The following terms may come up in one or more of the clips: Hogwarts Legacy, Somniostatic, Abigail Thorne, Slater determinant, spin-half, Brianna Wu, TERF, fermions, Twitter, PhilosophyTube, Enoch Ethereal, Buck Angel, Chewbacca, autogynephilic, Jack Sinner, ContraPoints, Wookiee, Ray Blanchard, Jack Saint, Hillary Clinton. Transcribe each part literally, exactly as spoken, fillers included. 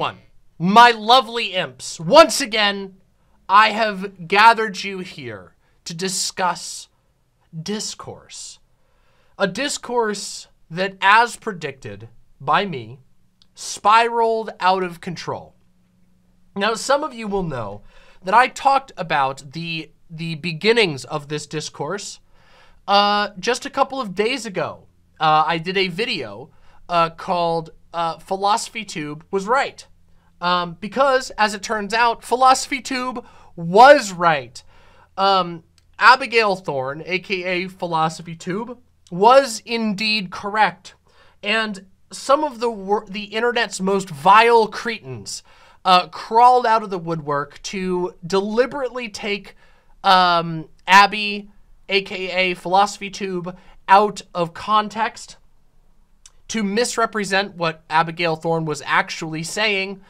everyone, my lovely imps, once again, I have gathered you here to discuss discourse. A discourse that, as predicted by me, spiraled out of control. Now, some of you will know that I talked about the the beginnings of this discourse uh, just a couple of days ago. Uh, I did a video uh, called uh, Philosophy Tube Was Right. Um, because, as it turns out, Philosophy Tube was right. Um, Abigail Thorne, aka Philosophy Tube, was indeed correct. And some of the the internet's most vile cretins uh, crawled out of the woodwork to deliberately take um, Abby, aka Philosophy Tube, out of context, to misrepresent what Abigail Thorne was actually saying,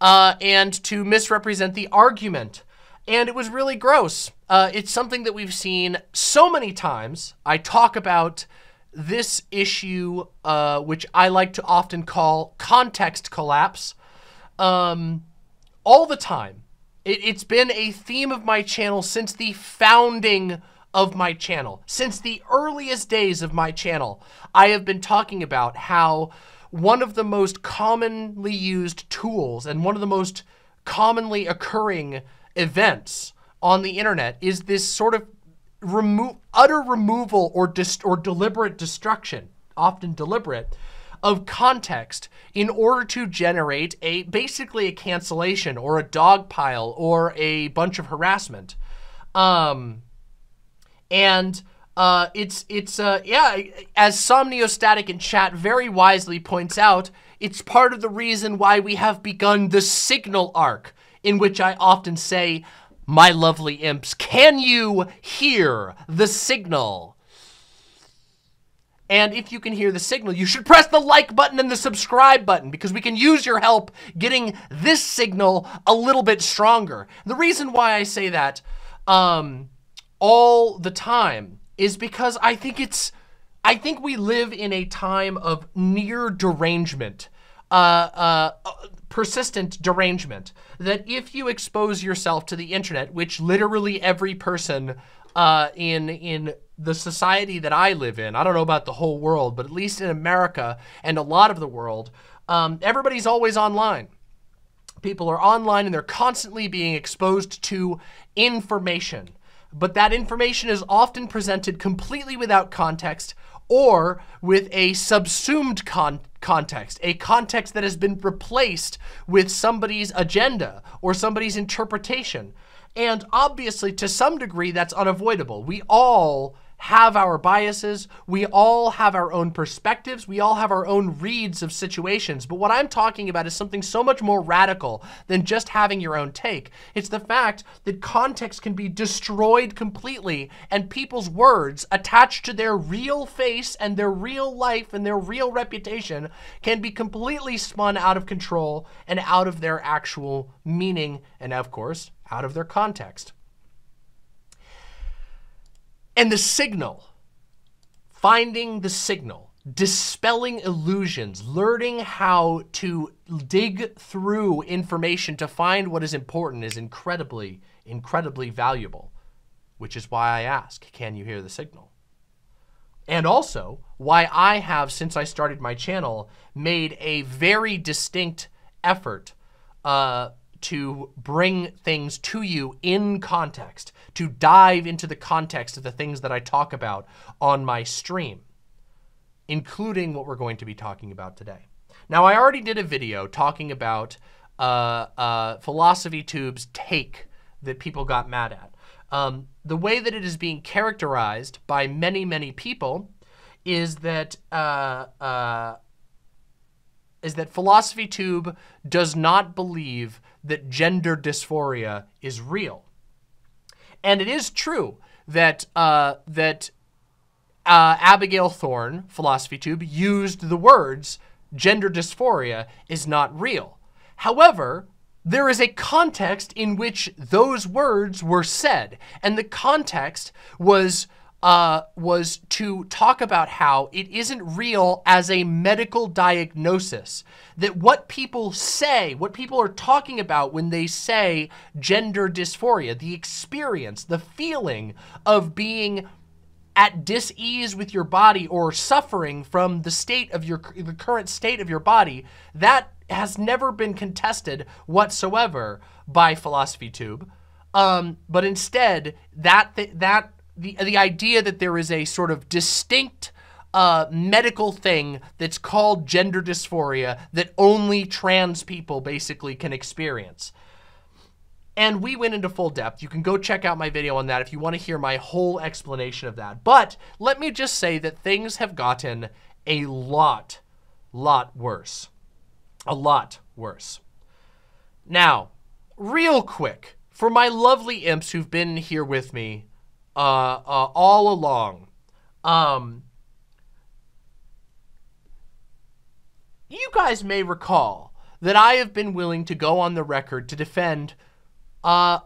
uh, and to misrepresent the argument. And it was really gross. Uh, it's something that we've seen so many times. I talk about this issue, uh, which I like to often call context collapse, um, all the time. It, it's been a theme of my channel since the founding of my channel. Since the earliest days of my channel, I have been talking about how one of the most commonly used tools and one of the most commonly occurring events on the internet is this sort of remo- utter removal or dis- or deliberate destruction, often deliberate, of context in order to generate a basically a cancellation or a dogpile or a bunch of harassment. Um, And uh, it's, it's uh, yeah, as Somniostatic in chat very wisely points out, it's part of the reason why we have begun the signal arc, in which I often say, my lovely imps, can you hear the signal? And if you can hear the signal, you should press the like button and the subscribe button, because we can use your help getting this signal a little bit stronger. The reason why I say that, um... all the time is because I think it's, I think we live in a time of near derangement, uh, uh, persistent derangement, that if you expose yourself to the internet, which literally every person uh, in, in the society that I live in, I don't know about the whole world, but at least in America and a lot of the world, um, everybody's always online. People are online and they're constantly being exposed to information. But that information is often presented completely without context, or with a subsumed con context, a context that has been replaced with somebody's agenda or somebody's interpretation. And obviously, to some degree, that's unavoidable. We all have our biases. We all have our own perspectives. We all have our own reads of situations. But what I'm talking about is something so much more radical than just having your own take. It's the fact that context can be destroyed completely, and people's words attached to their real face and their real life and their real reputation can be completely spun out of control and out of their actual meaning and, of course, out of their context. And the signal, finding the signal, dispelling illusions, learning how to dig through information to find what is important is incredibly, incredibly valuable, which is why I ask, can you hear the signal? And also why I have, since I started my channel, made a very distinct effort uh, to bring things to you in context, to dive into the context of the things that I talk about on my stream, including what we're going to be talking about today. Now, I already did a video talking about uh, uh, Philosophy Tube's take that people got mad at. Um, the way that it is being characterized by many, many people is that uh, uh, is that Philosophy Tube does not believe that gender dysphoria is real. And it is true that uh, that uh, Abigail Thorne, Philosophy Tube, used the words gender dysphoria is not real. However, there is a context in which those words were said, and the context was uh, was to talk about how it isn't real as a medical diagnosis. That what people say, what people are talking about when they say gender dysphoria, the experience, the feeling of being at dis-ease with your body or suffering from the state of your, the current state of your body, that has never been contested whatsoever by Philosophy Tube. Um, but instead, that th that the the idea that there is a sort of distinct uh, medical thing that's called gender dysphoria that only trans people basically can experience. And we went into full depth. You can go check out my video on that if you want to hear my whole explanation of that. But let me just say that things have gotten a lot, lot worse. A lot worse. Now, real quick, for my lovely imps who've been here with me uh, uh, all along, um, you guys may recall that I have been willing to go on the record to defend Uh,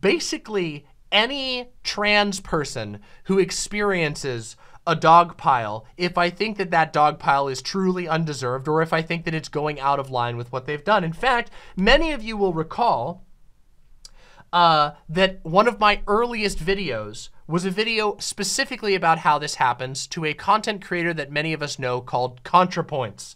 basically any trans person who experiences a dog pile, if I think that that dog pile is truly undeserved, or if I think that it's going out of line with what they've done. In fact, many of you will recall uh, that one of my earliest videos was a video specifically about how this happens to a content creator that many of us know called ContraPoints.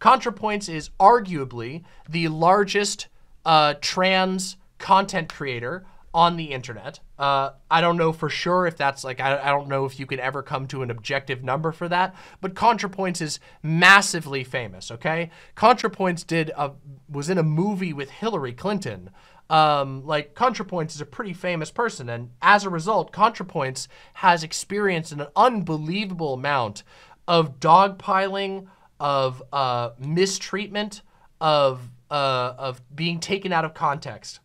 ContraPoints is arguably the largest uh, trans content creator on the internet. Uh, I don't know for sure if that's like, I, I don't know if you could ever come to an objective number for that, but ContraPoints is massively famous, okay? ContraPoints did a, was in a movie with Hillary Clinton. Um, like, ContraPoints is a pretty famous person, and as a result, ContraPoints has experienced an unbelievable amount of dogpiling, of uh, mistreatment, of, uh, of being taken out of context.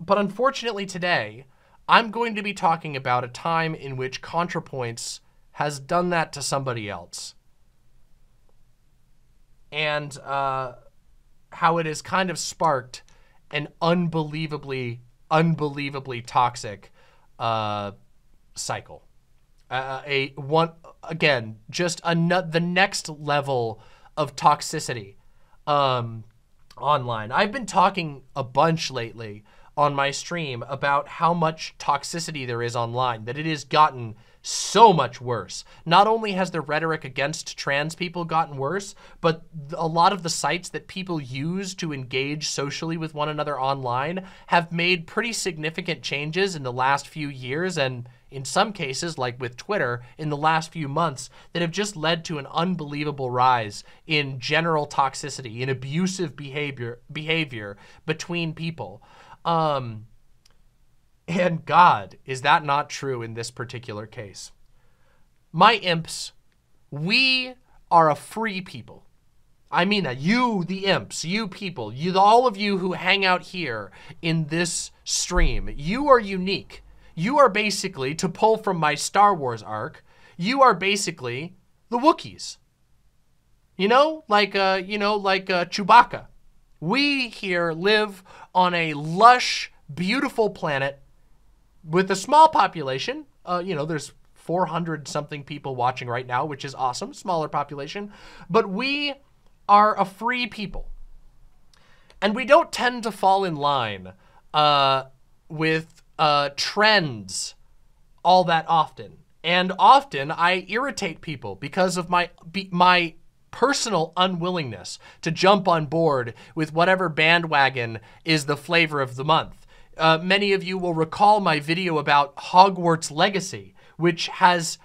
But unfortunately today, I'm going to be talking about a time in which ContraPoints has done that to somebody else. And uh, how it has kind of sparked an unbelievably, unbelievably toxic uh, cycle. Uh, a one, again, just a, the next level of toxicity. Um, online. I've been talking a bunch lately on my stream about how much toxicity there is online, that it has gotten so much worse. Not only has the rhetoric against trans people gotten worse, but a lot of the sites that people use to engage socially with one another online have made pretty significant changes in the last few years, and in some cases, like with Twitter, in the last few months, that have just led to an unbelievable rise in general toxicity, in abusive behavior behavior between people. Um, and God, is that not true in this particular case? My imps, we are a free people. I mean that. You, the imps, you people, you, all of you who hang out here in this stream, you are unique. You are basically, to pull from my Star Wars arc, you are basically the Wookiees. You know, like, uh, you know, like uh, Chewbacca. We here live on a lush, beautiful planet with a small population. Uh, you know, there's four hundred something people watching right now, which is awesome, smaller population. But we are a free people. And we don't tend to fall in line uh, with... Uh, trends all that often. And often I irritate people because of my be, my personal unwillingness to jump on board with whatever bandwagon is the flavor of the month. Uh, many of you will recall my video about Hogwarts Legacy, which has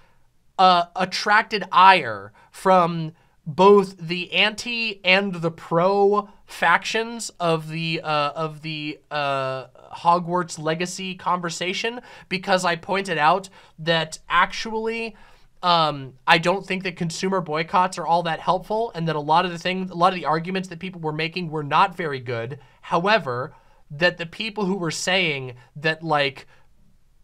uh, attracted ire from both the anti and the pro factions of the uh, of the uh, Hogwarts Legacy conversation, because I pointed out that actually um, I don't think that consumer boycotts are all that helpful, and that a lot of the things, a lot of the arguments that people were making were not very good. However, that the people who were saying that like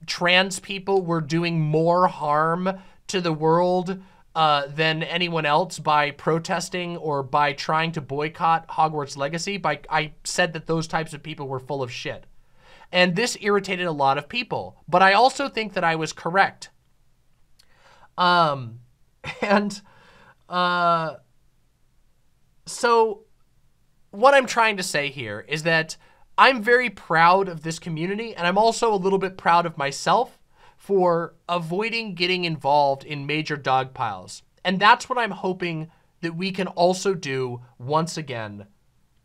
trans people were doing more harm to the world Uh, than anyone else by protesting or by trying to boycott Hogwarts Legacy, by I said that those types of people were full of shit. and this irritated a lot of people. But I also think that I was correct. Um, and uh, so what I'm trying to say here is that I'm very proud of this community, and I'm also a little bit proud of myself for avoiding getting involved in major dog piles. And that's what I'm hoping that we can also do once again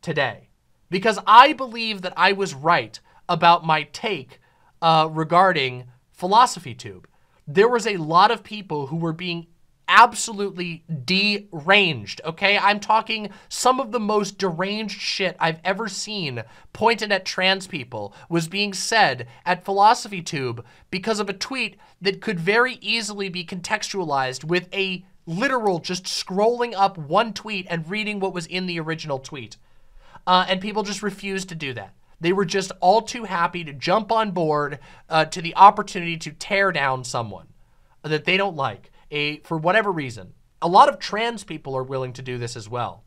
today. Because I believe that I was right about my take uh, regarding Philosophy Tube. There was a lot of people who were being absolutely deranged, okay? I'm talking some of the most deranged shit I've ever seen pointed at trans people was being said at Philosophy Tube because of a tweet that could very easily be contextualized with a literal just scrolling up one tweet and reading what was in the original tweet. Uh, and people just refused to do that. They were just all too happy to jump on board uh, to the opportunity to tear down someone that they don't like. A, for whatever reason. A lot of trans people are willing to do this as well.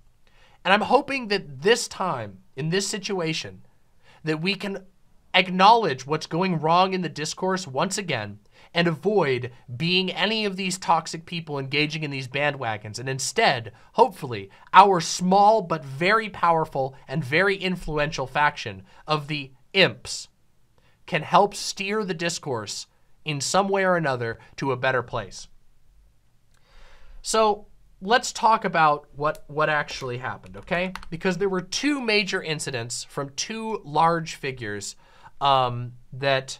And I'm hoping that this time, in this situation, that we can acknowledge what's going wrong in the discourse once again and avoid being any of these toxic people engaging in these bandwagons. And instead, hopefully, our small but very powerful and very influential faction of the imps can help steer the discourse in some way or another to a better place. So let's talk about what, what actually happened, okay? Because there were two major incidents from two large figures um, that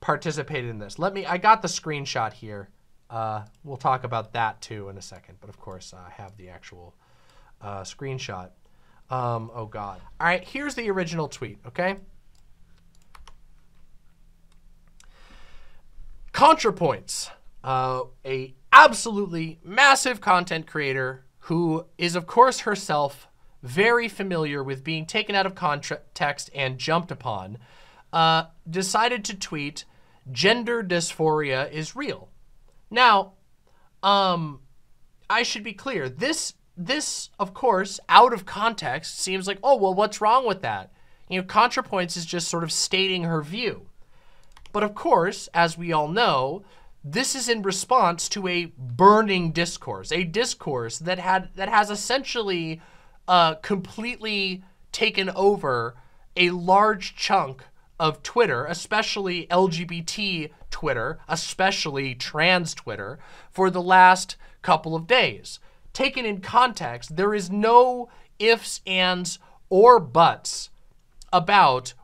participated in this. Let me, I got the screenshot here. Uh, we'll talk about that too in a second, but of course I have the actual uh, screenshot. Um, oh God. All right, here's the original tweet, okay? ContraPoints, uh, a absolutely massive content creator who is, of course, herself very familiar with being taken out of context and jumped upon, uh, decided to tweet, "Gender dysphoria is real." Now, um, I should be clear. This, this, of course, out of context seems like, oh, well, what's wrong with that? You know, ContraPoints is just sort of stating her view. But of course, as we all know, this is in response to a burning discourse, a discourse that had that has essentially uh, completely taken over a large chunk of Twitter, especially L G B T Twitter, especially trans Twitter, for the last couple of days. Taken in context, there is no ifs, ands, or buts about,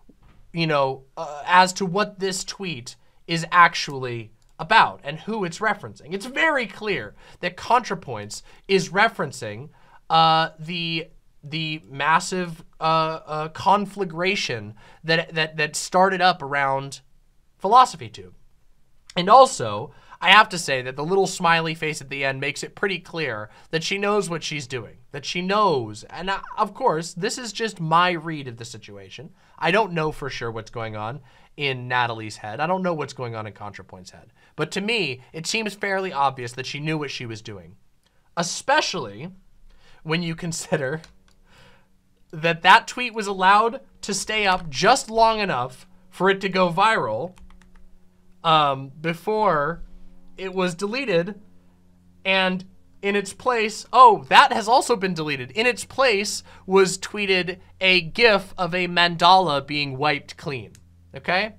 you know, uh, as to what this tweet is actually about and who it's referencing. It's very clear that ContraPoints is referencing uh, the the massive uh, uh, conflagration that that that started up around Philosophy Tube. And also, I have to say that the little smiley face at the end makes it pretty clear that she knows what she's doing, that she knows. And I, of course, this is just my read of the situation. I don't know for sure what's going on in Natalie's head. I don't know what's going on in ContraPoints' head. But to me, it seems fairly obvious that she knew what she was doing, especially when you consider that that tweet was allowed to stay up just long enough for it to go viral um, before it was deleted, and in its place, oh, that has also been deleted. In its place was tweeted a GIF of a mandala being wiped clean. Okay,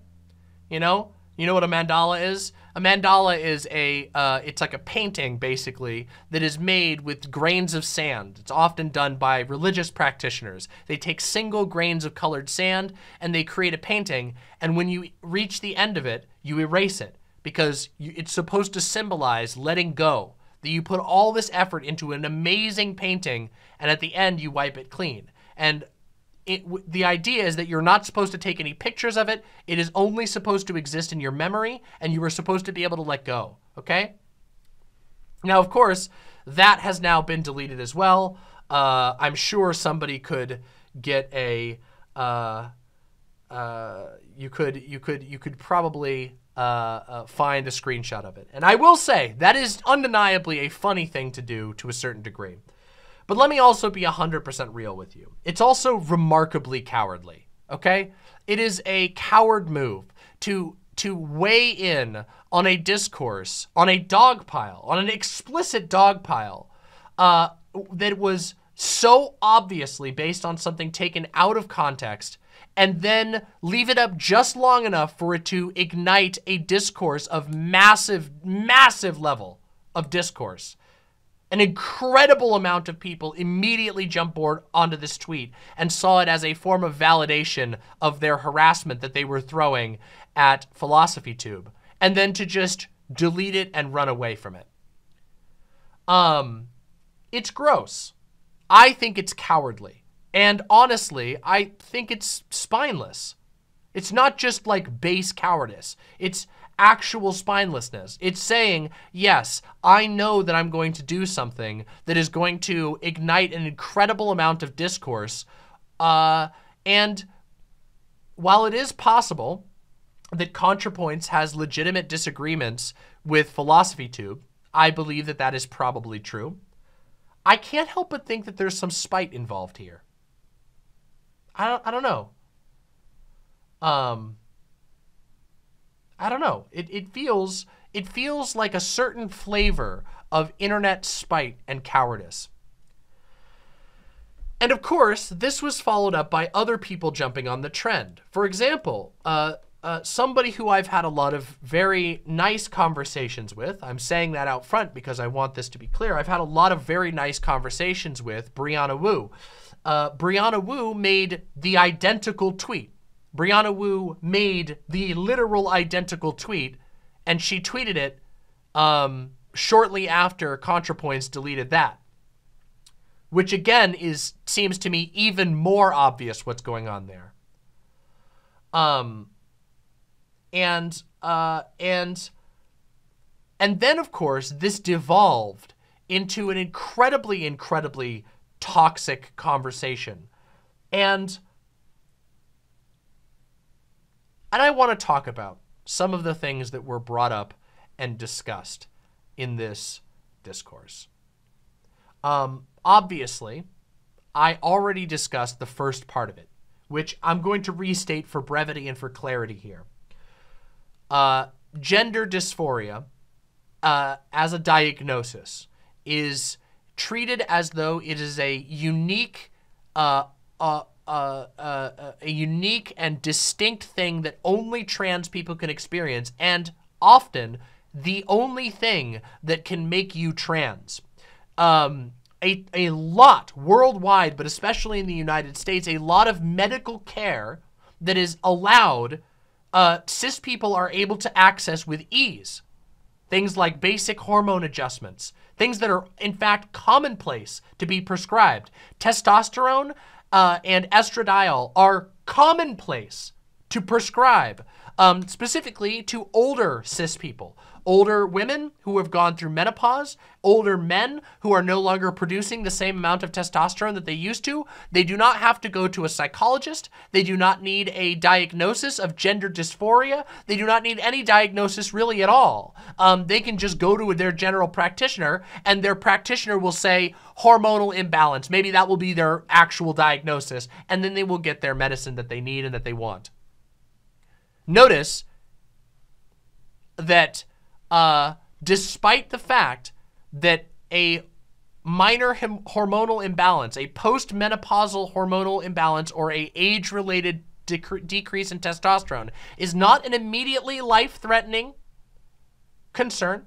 you know, you know what a mandala is? A mandala is a, uh, it's like a painting basically that is made with grains of sand. It's often done by religious practitioners. They take single grains of colored sand and they create a painting. And when you reach the end of it, you erase it, because you, it's supposed to symbolize letting go, that you put all this effort into an amazing painting and at the end you wipe it clean. And it, the idea is that you're not supposed to take any pictures of it. It is only supposed to exist in your memory, and you were supposed to be able to let go, okay? Now, of course, that has now been deleted as well. Uh, I'm sure somebody could get a, uh, uh, you could, you could, you could probably, Uh, uh, find a screenshot of it. And I will say that is undeniably a funny thing to do to a certain degree. But let me also be one hundred percent real with you. It's also remarkably cowardly. okay? It is a coward move to to weigh in on a discourse, on a dogpile, on an explicit dogpile uh, that was so obviously based on something taken out of context, and then leave it up just long enough for it to ignite a discourse of massive, massive level of discourse. An incredible amount of people immediately jumped board onto this tweet and saw it as a form of validation of their harassment that they were throwing at Philosophy Tube, and then to just delete it and run away from it. Um, it's gross. I think it's cowardly. And honestly, I think it's spineless. It's not just like base cowardice. It's actual spinelessness. It's saying, yes, I know that I'm going to do something that is going to ignite an incredible amount of discourse. Uh, and while it is possible that ContraPoints has legitimate disagreements with Philosophy Tube, I believe that that is probably true. I can't help but think that there's some spite involved here. I don't, I don't know. Um, I don't know. It, it feels, it feels like a certain flavor of internet spite and cowardice. And of course, this was followed up by other people jumping on the trend. For example, uh, uh, somebody who I've had a lot of very nice conversations with, I'm saying that out front because I want this to be clear, I've had a lot of very nice conversations with Brianna Wu. Uh, Brianna Wu made the identical tweet. Brianna Wu made the literal identical tweet, and she tweeted it um, shortly after ContraPoints deleted that, which again is seems to me even more obvious what's going on there. Um, and uh, and and then of course this devolved into an incredibly, incredibly toxic conversation, and. And I want to talk about some of the things that were brought up and discussed in this discourse. Um, obviously, I already discussed the first part of it, which I'm going to restate for brevity and for clarity here. Uh, gender dysphoria, uh, as a diagnosis, is treated as though it is a unique uh, uh, Uh, uh, a unique and distinct thing that only trans people can experience, and often the only thing that can make you trans. Um, a, a lot worldwide, but especially in the United States, a lot of medical care that is allowed, uh, cis people are able to access with ease. Things like basic hormone adjustments, things that are in fact commonplace to be prescribed. Testosterone, Uh, and estradiol are commonplace to prescribe, um, specifically to older cis people, older women who have gone through menopause, older men who are no longer producing the same amount of testosterone that they used to. They do not have to go to a psychologist. They do not need a diagnosis of gender dysphoria. They do not need any diagnosis really at all. Um, they can just go to their general practitioner, and their practitioner will say hormonal imbalance. Maybe that will be their actual diagnosis, and then they will get their medicine that they need and that they want. Notice that Uh, despite the fact that a minor hormonal imbalance, a postmenopausal hormonal imbalance, or a age-related dec decrease in testosterone is not an immediately life-threatening concern,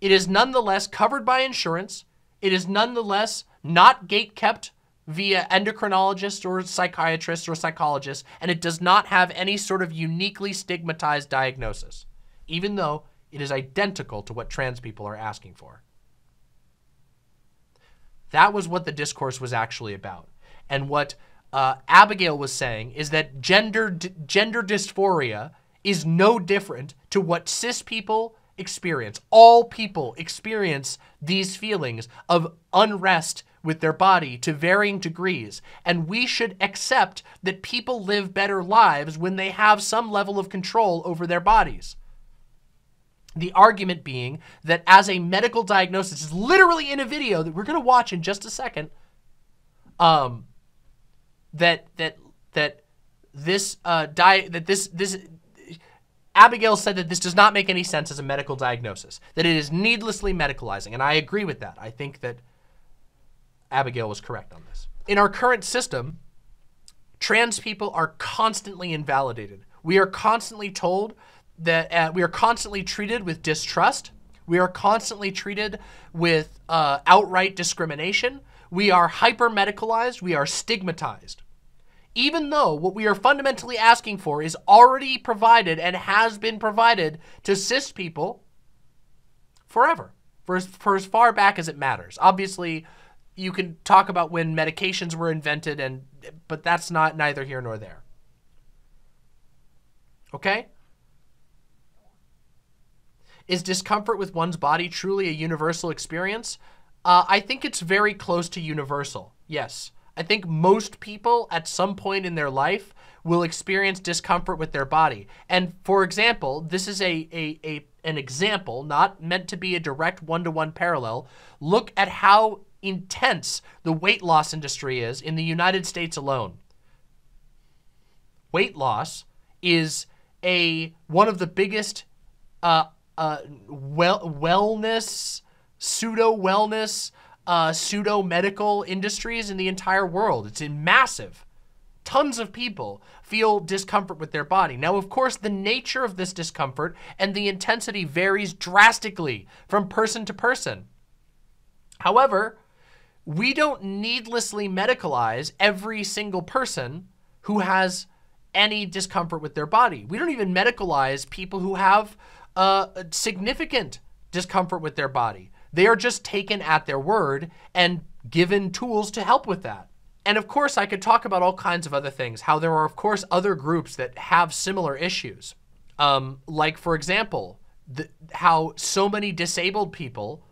it is nonetheless covered by insurance, it is nonetheless not gatekept via endocrinologists or psychiatrists or psychologists, and it does not have any sort of uniquely stigmatized diagnosis, even though it is identical to what trans people are asking for. That was what the discourse was actually about. And what uh, Abigail was saying is that gender, d gender dysphoria is no different to what cis people experience. All people experience these feelings of unrest with their body to varying degrees, and we should accept that people live better lives when they have some level of control over their bodies. The argument being that as a medical diagnosis, is literally in a video that we're going to watch in just a second, um, that, that, that this uh, di that this this Abigail said that this does not make any sense as a medical diagnosis, that it is needlessly medicalizing, and I agree with that. I think that Abigail was correct on this. In our current system, trans people are constantly invalidated. We are constantly told that uh, we are constantly treated with distrust. We are constantly treated with uh, outright discrimination. We are hyper-medicalized. We are stigmatized. Even though what we are fundamentally asking for is already provided and has been provided to cis people forever, for as, for as far back as it matters. Obviously, you can talk about when medications were invented, and but that's not neither here nor there. Okay? Is discomfort with one's body truly a universal experience? Uh, I think it's very close to universal, yes. I think most people at some point in their life will experience discomfort with their body. And for example, this is a, a, a an example, not meant to be a direct one-to-one parallel. Look at how intense the weight loss industry is in the United States alone. Weight loss is a one of the biggest uh, uh, well, wellness, pseudo-wellness, uh, pseudo-medical industries in the entire world. It's in massive. Tons of people feel discomfort with their body. Now, of course, the nature of this discomfort and the intensity varies drastically from person to person. However, we don't needlessly medicalize every single person who has any discomfort with their body. We don't even medicalize people who have uh, significant discomfort with their body. They are just taken at their word and given tools to help with that. And of course, I could talk about all kinds of other things, how there are, of course, other groups that have similar issues. Um, like, for example, the, how so many disabled people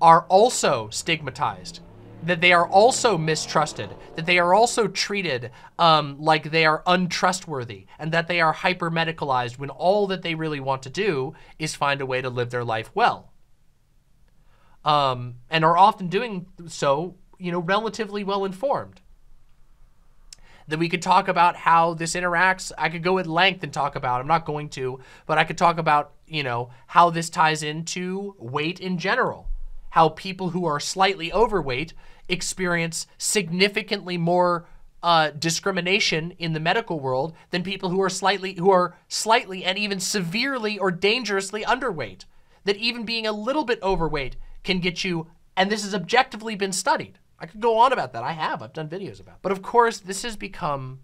are also stigmatized, that they are also mistrusted, that they are also treated um, like they are untrustworthy, and that they are hyper-medicalized when all that they really want to do is find a way to live their life well. Um, and are often doing so, you know, relatively well-informed. That we could talk about how this interacts. I could go at length and talk about, I'm not going to, but I could talk about, you know, how this ties into weight in general. How people who are slightly overweight experience significantly more uh, discrimination in the medical world than people who are slightly, who are slightly and even severely or dangerously underweight. That even being a little bit overweight can get you, and this has objectively been studied. I could go on about that. I have. I've done videos about it. But of course, this has become,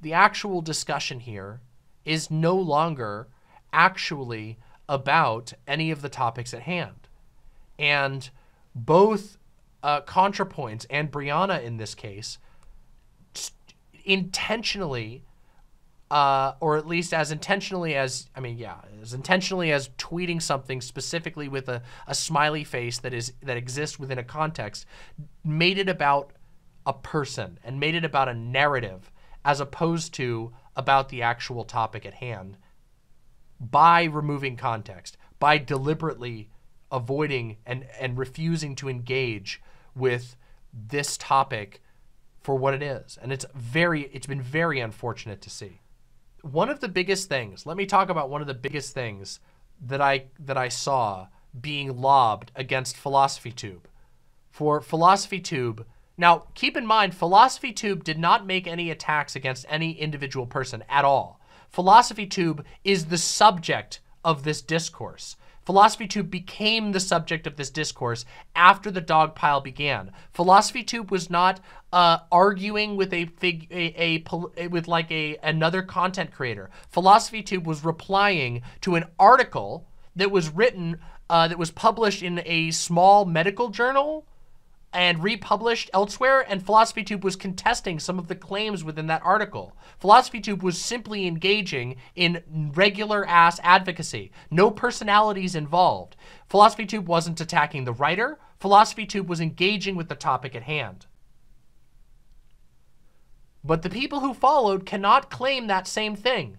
the actual discussion here is no longer actually about any of the topics at hand. And both uh, ContraPoints and Brianna, in this case, intentionally, uh, or at least as intentionally as, I mean, yeah, as intentionally as tweeting something specifically with a, a smiley face that is that exists within a context, made it about a person and made it about a narrative as opposed to about the actual topic at hand by removing context, by deliberately avoiding and, and refusing to engage with this topic for what it is. And it's very, it's been very unfortunate to see. One of the biggest things, let me talk about one of the biggest things that I, that I saw being lobbed against PhilosophyTube. For PhilosophyTube, now keep in mind, PhilosophyTube did not make any attacks against any individual person at all. PhilosophyTube is the subject of this discourse. PhilosophyTube became the subject of this discourse after the dogpile began. PhilosophyTube was not uh, arguing with a, fig a, a, a with like a another content creator. PhilosophyTube was replying to an article that was written uh, that was published in a small medical journal and republished elsewhere, and PhilosophyTube was contesting some of the claims within that article. PhilosophyTube was simply engaging in regular-ass advocacy. No personalities involved. PhilosophyTube wasn't attacking the writer. PhilosophyTube was engaging with the topic at hand. But the people who followed cannot claim that same thing.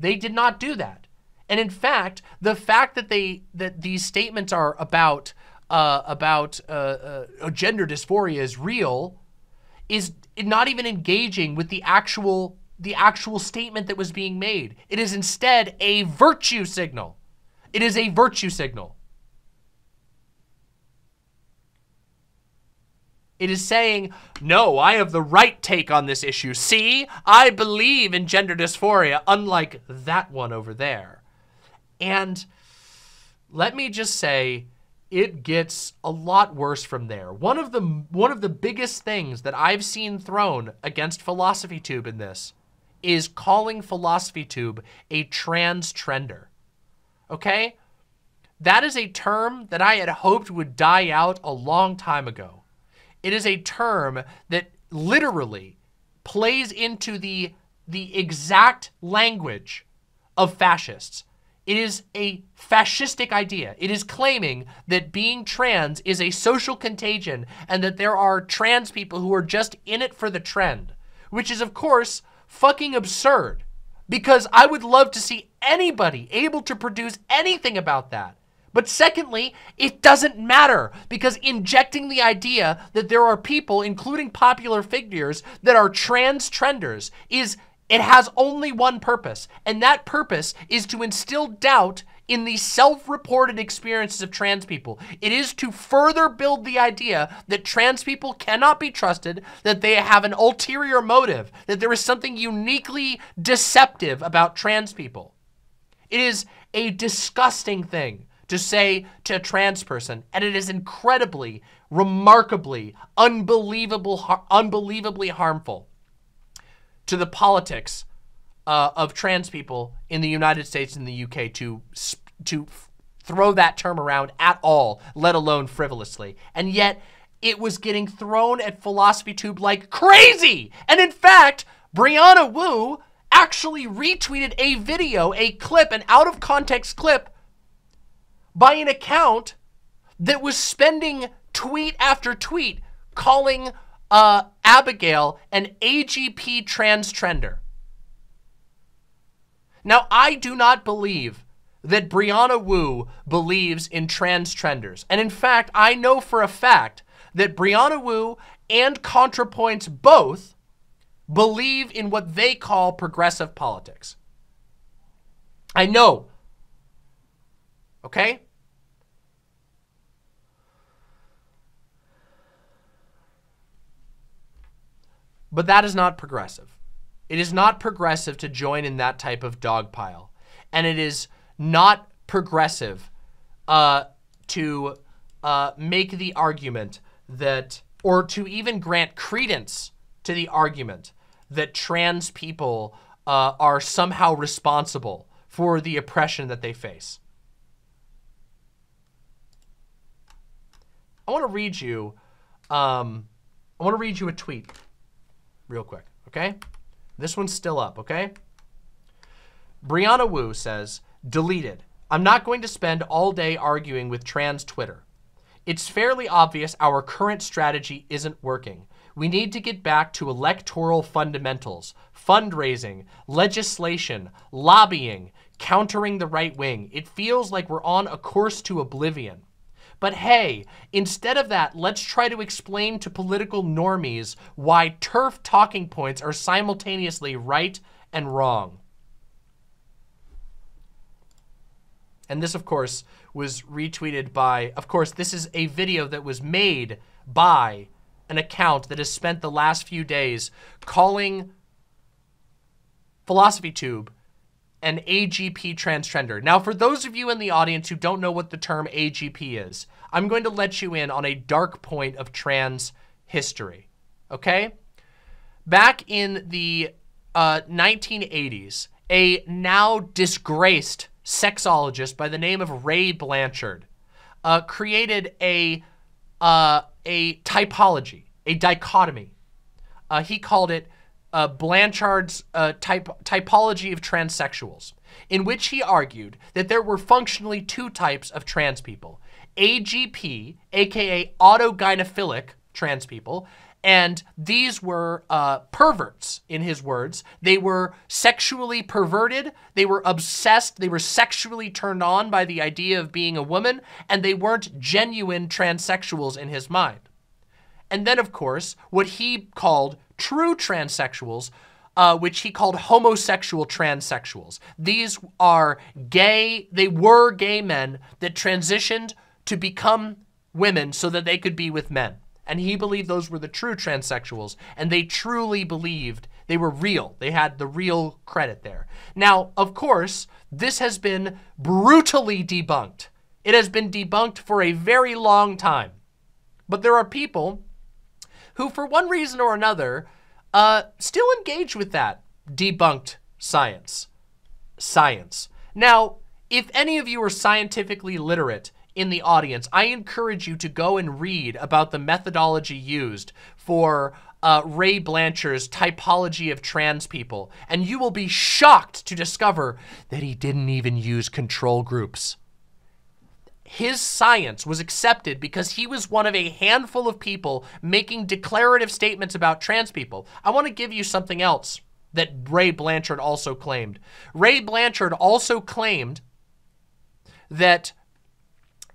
They did not do that. And in fact, the fact that they that these statements are about Uh, about uh, uh, gender dysphoria is real, is not even engaging with the actual the actual statement that was being made. It is instead a virtue signal. It is a virtue signal. It is saying, no, I have the right take on this issue. See, I believe in gender dysphoria, unlike that one over there. And let me just say, it gets a lot worse from there. One of the, one of the biggest things that I've seen thrown against Philosophy Tube in this is calling Philosophy Tube a trans trender, okay? That is a term that I had hoped would die out a long time ago. It is a term that literally plays into the, the exact language of fascists. It is a fascistic idea. It is claiming that being trans is a social contagion and that there are trans people who are just in it for the trend, which is, of course, fucking absurd, because I would love to see anybody able to produce anything about that. But secondly, it doesn't matter, because injecting the idea that there are people, including popular figures, that are trans trenders is, it has only one purpose, and that purpose is to instill doubt in the self-reported experiences of trans people. It is to further build the idea that trans people cannot be trusted, that they have an ulterior motive, that there is something uniquely deceptive about trans people. It is a disgusting thing to say to a trans person, and it is incredibly, remarkably, unbelievable, har- unbelievably harmful to the politics uh, of trans people in the United States and the U K to to throw that term around at all, let alone frivolously. And yet, it was getting thrown at Philosophy Tube like crazy! And in fact, Brianna Wu actually retweeted a video, a clip, an out-of-context clip by an account that was spending tweet after tweet calling uh, Abigail an A G P trans trender. Now, I do not believe that Brianna Wu believes in trans trenders. And in fact, I know for a fact that Brianna Wu and ContraPoints both believe in what they call progressive politics. I know, okay? But that is not progressive. It is not progressive to join in that type of dogpile. And it is not progressive uh, to uh, make the argument that, or to even grant credence to the argument that trans people uh, are somehow responsible for the oppression that they face. I want to read you, um, I want to read you a tweet real quick, okay? This one's still up, okay? Brianna Wu says, deleted. I'm not going to spend all day arguing with trans Twitter. It's fairly obvious our current strategy isn't working. We need to get back to electoral fundamentals, fundraising, legislation, lobbying, countering the right wing. It feels like we're on a course to oblivion. But hey, instead of that, let's try to explain to political normies why TERF talking points are simultaneously right and wrong. And this, of course, was retweeted by, of course, this is a video that was made by an account that has spent the last few days calling Philosophy Tube an A G P trans trender. Now, for those of you in the audience who don't know what the term A G P is, I'm going to let you in on a dark point of trans history, okay? Back in the uh, nineteen eighties, a now disgraced sexologist by the name of Ray Blanchard uh, created a, uh, a typology, a dichotomy. Uh, he called it Uh, Blanchard's uh, type, typology of transsexuals, in which he argued that there were functionally two types of trans people: A G P, aka autogynephilic trans people, and these were uh, perverts, in his words. They were sexually perverted, they were obsessed, they were sexually turned on by the idea of being a woman, and they weren't genuine transsexuals in his mind. And then, of course, what he called true transsexuals uh, which he called homosexual transsexuals. These are gay, they were gay men that transitioned to become women so that they could be with men. And he believed those were the true transsexuals, and they truly believed they were real. They had the real credit there. Now, of course, this has been brutally debunked. It has been debunked for a very long time. But there are people who, for one reason or another, uh, still engage with that debunked science. Science. Now, if any of you are scientifically literate in the audience, I encourage you to go and read about the methodology used for uh, Ray Blanchard's typology of trans people, and you will be shocked to discover that he didn't even use control groups. His science was accepted because he was one of a handful of people making declarative statements about trans people. I want to give you something else that Ray Blanchard also claimed. Ray Blanchard also claimed that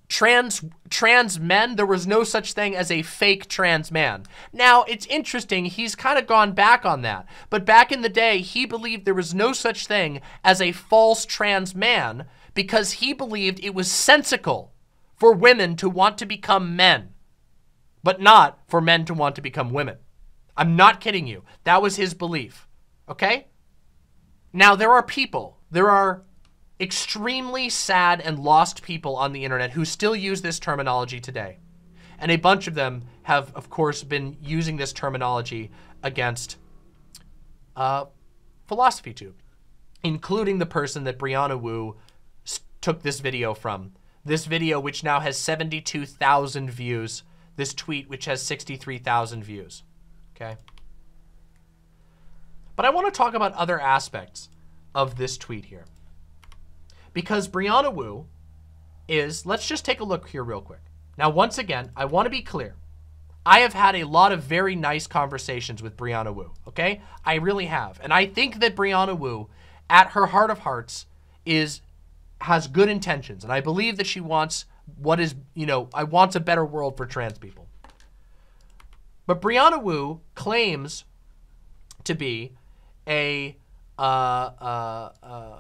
trans trans men, there was no such thing as a fake trans man. Now, it's interesting, he's kind of gone back on that, but back in the day, he believed there was no such thing as a false trans man because he believed it was sensical for women to want to become men, but not for men to want to become women. I'm not kidding you. That was his belief, okay? Now, there are people, there are extremely sad and lost people on the internet who still use this terminology today. And a bunch of them have, of course, been using this terminology against uh, Philosophy Tube, including the person that Brianna Wu took this video from. This video, which now has seventy-two thousand views. This tweet, which has sixty-three thousand views, okay? But I want to talk about other aspects of this tweet here. Because Brianna Wu is, let's just take a look here real quick. Now, once again, I want to be clear. I have had a lot of very nice conversations with Brianna Wu, okay? I really have. And I think that Brianna Wu, at her heart of hearts, is has good intentions. And I believe that she wants what is, you know, I wants a better world for trans people. But Brianna Wu claims to be a, uh, uh, uh,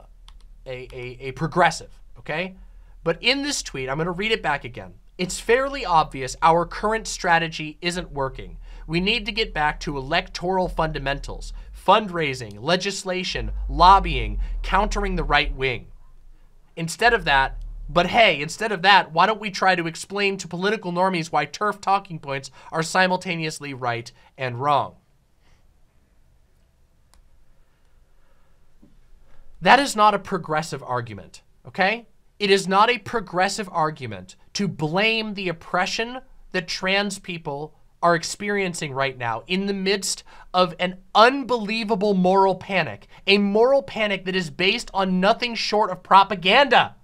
A, a, a progressive, okay? But in this tweet, I'm going to read it back again. It's fairly obvious our current strategy isn't working. We need to get back to electoral fundamentals, fundraising, legislation, lobbying, countering the right wing. Instead of that, but hey, instead of that, why don't we try to explain to political normies why TERF talking points are simultaneously right and wrong? That is not a progressive argument, okay? It is not a progressive argument to blame the oppression that trans people are experiencing right now in the midst of an unbelievable moral panic, a moral panic that is based on nothing short of propaganda.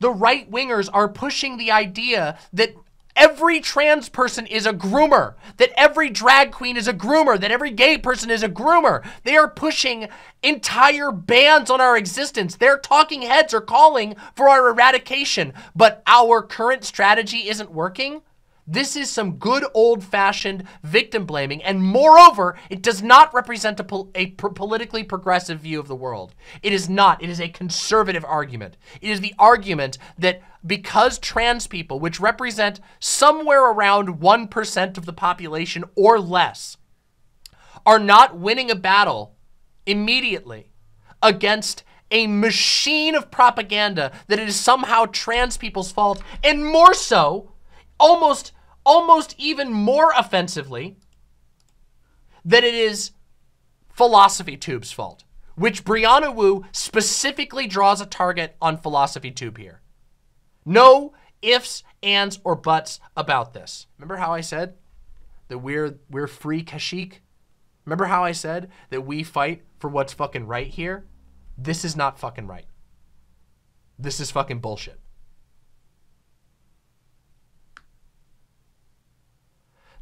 The right-wingers are pushing the idea that every trans person is a groomer, that every drag queen is a groomer, that every gay person is a groomer. They are pushing entire bans on our existence. Their talking heads are calling for our eradication, but our current strategy isn't working. This is some good old-fashioned victim blaming, and moreover, it does not represent a, pol a pro politically progressive view of the world. It is not. It is a conservative argument. It is the argument that because trans people, which represent somewhere around one percent of the population or less, are not winning a battle immediately against a machine of propaganda, that it is somehow trans people's fault, and more so, almost, almost even more offensively, that it is Philosophy Tube's fault, which Brianna Wu specifically draws a target on Philosophy Tube here. No ifs, ands, or buts about this. Remember how I said that we're, we're free Kashik? Remember how I said that we fight for what's fucking right here? This is not fucking right. This is fucking bullshit.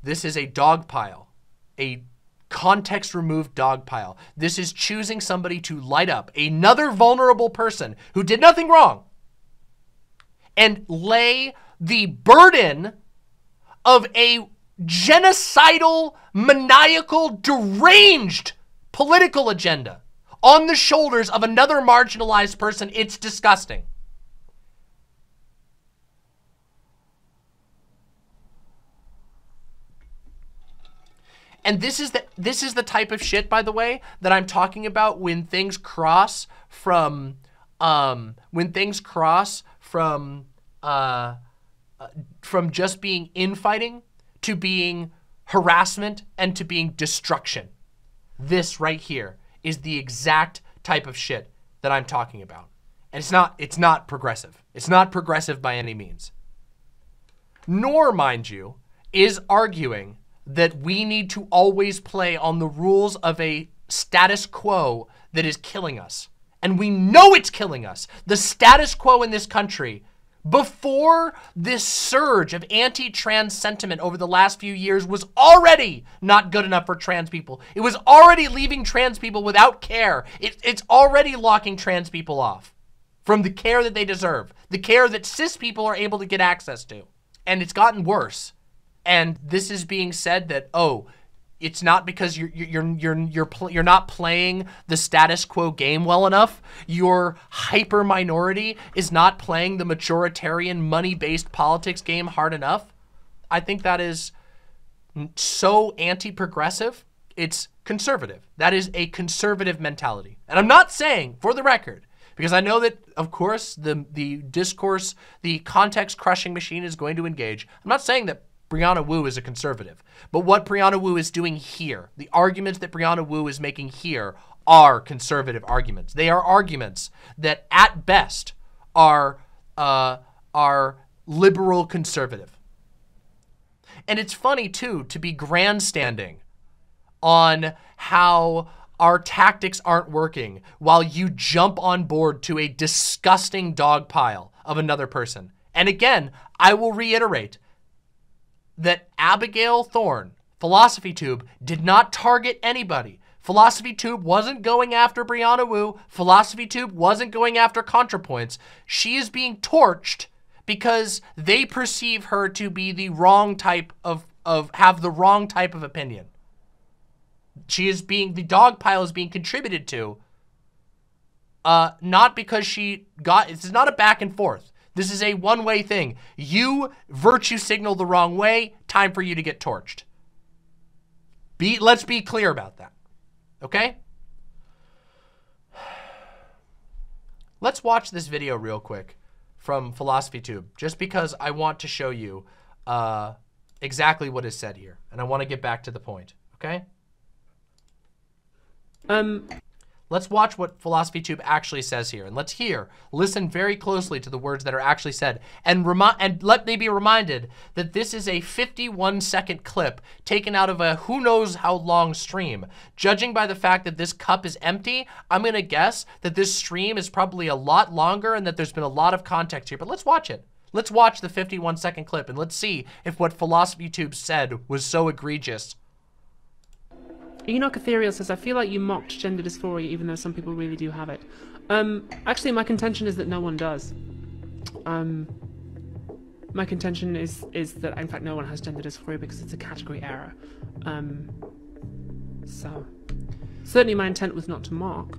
This is a dog pile, a context-removed dog pile. This is choosing somebody to light up another vulnerable person who did nothing wrong and lay the burden of a genocidal, maniacal, deranged political agenda on the shoulders of another marginalized person. It's disgusting. And this is the this is the type of shit, by the way, that I'm talking about when things cross from um when things cross from uh from just being infighting to being harassment and to being destruction. This right here is the exact type of shit that I'm talking about. And it's not it's not progressive. It's not progressive by any means. Nor, mind you, is arguing that we need to always play on the rules of a status quo that is killing us. And we know it's killing us. The status quo in this country, before this surge of anti-trans sentiment over the last few years, was already not good enough for trans people. It was already leaving trans people without care. It, it's already locking trans people off from the care that they deserve, the care that cis people are able to get access to. And it's gotten worse. And this is being said that, oh, it's not because you're you're you're you're pl you're not playing the status quo game well enough. Your hyper minority is not playing the majoritarian money-based politics game hard enough. I think that is so anti-progressive. It's conservative. That is a conservative mentality. And I'm not saying, for the record, because I know that, of course, the the discourse, the context-crushing machine is going to engage. I'm not saying that Brianna Wu is a conservative. But what Brianna Wu is doing here, the arguments that Brianna Wu is making here, are conservative arguments. They are arguments that at best are, uh, are liberal conservative. And it's funny too to be grandstanding on how our tactics aren't working while you jump on board to a disgusting dog pile of another person. And again, I will reiterate that Abigail Thorne, Philosophy Tube, did not target anybody. Philosophy Tube wasn't going after Brianna Wu. Philosophy Tube wasn't going after ContraPoints. She is being torched because they perceive her to be the wrong type of, of have the wrong type of opinion. She is being, the dog pile is being contributed to, uh, not because she got, it's not a back and forth. This is a one-way thing. You virtue signal the wrong way, time for you to get torched. Be, let's be clear about that, okay? Let's watch this video real quick from Philosophy Tube, just because I want to show you uh, exactly what is said here, and I want to get back to the point, okay? Um... Let's watch what Philosophy Tube actually says here, and let's hear, listen very closely to the words that are actually said, and remind, and let me be reminded that this is a fifty-one second clip taken out of a who knows how long stream. Judging by the fact that this cup is empty, I'm going to guess that this stream is probably a lot longer and that there's been a lot of context here, but let's watch it. Let's watch the fifty-one second clip, and let's see if what Philosophy Tube said was so egregious. Enoch Ethereal says, I feel like you mocked gender dysphoria even though some people really do have it. Um, actually, my contention is that no one does. Um, my contention is is that, in fact, no one has gender dysphoria because it's a category error. Um, so, certainly my intent was not to mock.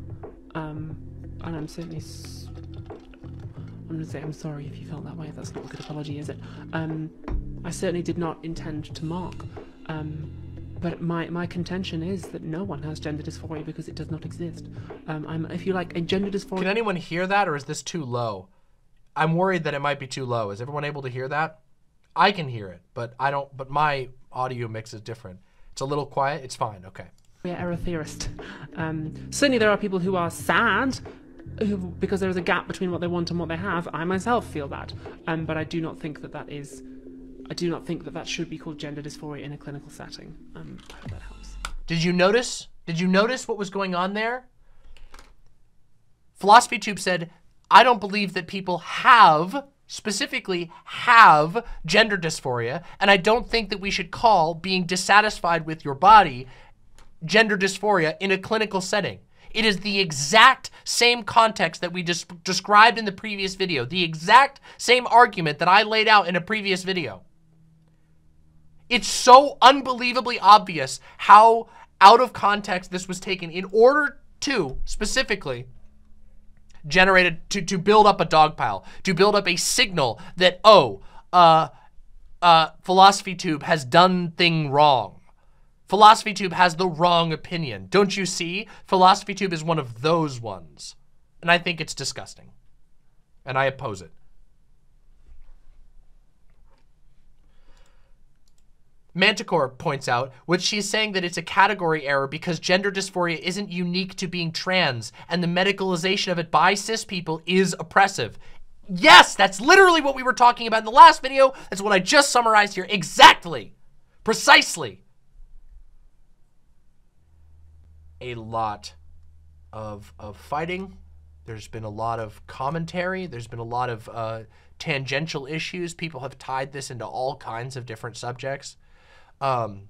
Um, and I'm certainly... S I'm going to say I'm sorry if you felt that way. That's not a good apology, is it? Um, I certainly did not intend to mock. Um... But my, my contention is that no one has gender dysphoria because it does not exist. Um, I'm, if you like, a gender dysphoria... Can anyone hear that, or is this too low? I'm worried that it might be too low. Is everyone able to hear that? I can hear it, but I don't. But my audio mix is different. It's a little quiet. It's fine. Okay. We're error theorist. Um, certainly there are people who are sad who, because there is a gap between what they want and what they have. I myself feel that. Um, but I do not think that that is... I do not think that that should be called gender dysphoria in a clinical setting. Um, I hope that helps. Did you notice? Did you notice what was going on there? Philosophy Tube said, I don't believe that people have, specifically have, gender dysphoria, and I don't think that we should call being dissatisfied with your body gender dysphoria in a clinical setting. It is the exact same context that we just described in the previous video, the exact same argument that I laid out in a previous video. It's so unbelievably obvious how out of context this was taken in order to specifically generated to, to build up a dog pile, to build up a signal that, oh, uh, uh, Philosophy Tube has done thing wrong. Philosophy Tube has the wrong opinion. Don't you see? Philosophy Tube is one of those ones. And I think it's disgusting. And I oppose it. Manticore points out, which she's saying that it's a category error because gender dysphoria isn't unique to being trans and the medicalization of it by cis people is oppressive. Yes, that's literally what we were talking about in the last video. That's what I just summarized here. Exactly. Precisely. A lot of, of fighting. There's been a lot of commentary. There's been a lot of uh, tangential issues. People have tied this into all kinds of different subjects. Um,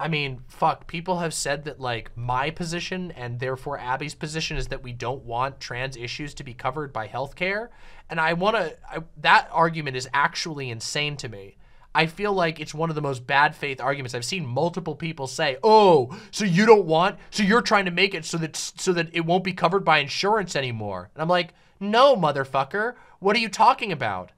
I mean, fuck, people have said that, like, my position and therefore Abby's position is that we don't want trans issues to be covered by healthcare. And I want to, that argument is actually insane to me. I feel like it's one of the most bad faith arguments. I've seen multiple people say, oh, so you don't want, so you're trying to make it so that, so that it won't be covered by insurance anymore. And I'm like, no, motherfucker, what are you talking about?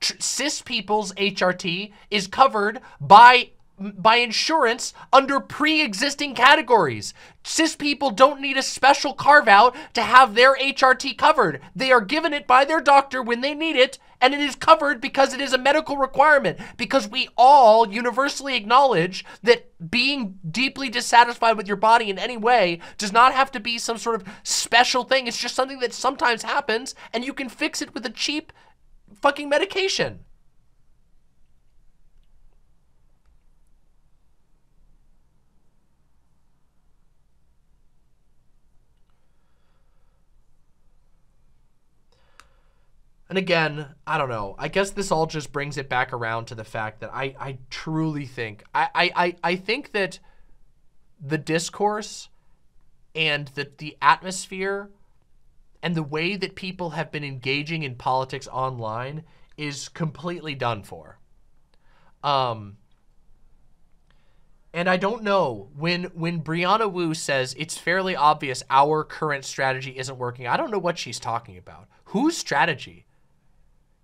Tr- cis people's H R T is covered by by insurance under pre-existing categories. Cis people don't need a special carve out to have their H R T covered. They are given it by their doctor when they need it, and it is covered because it is a medical requirement, because we all universally acknowledge that being deeply dissatisfied with your body in any way does not have to be some sort of special thing. It's just something that sometimes happens, and you can fix it with a cheap fucking medication. And again, I don't know. I guess this all just brings it back around to the fact that I, I truly think, I, I, I think that the discourse and the, the atmosphere and the way that people have been engaging in politics online is completely done for. Um, and I don't know, when, when Brianna Wu says it's fairly obvious our current strategy isn't working, I don't know what she's talking about. Whose strategy?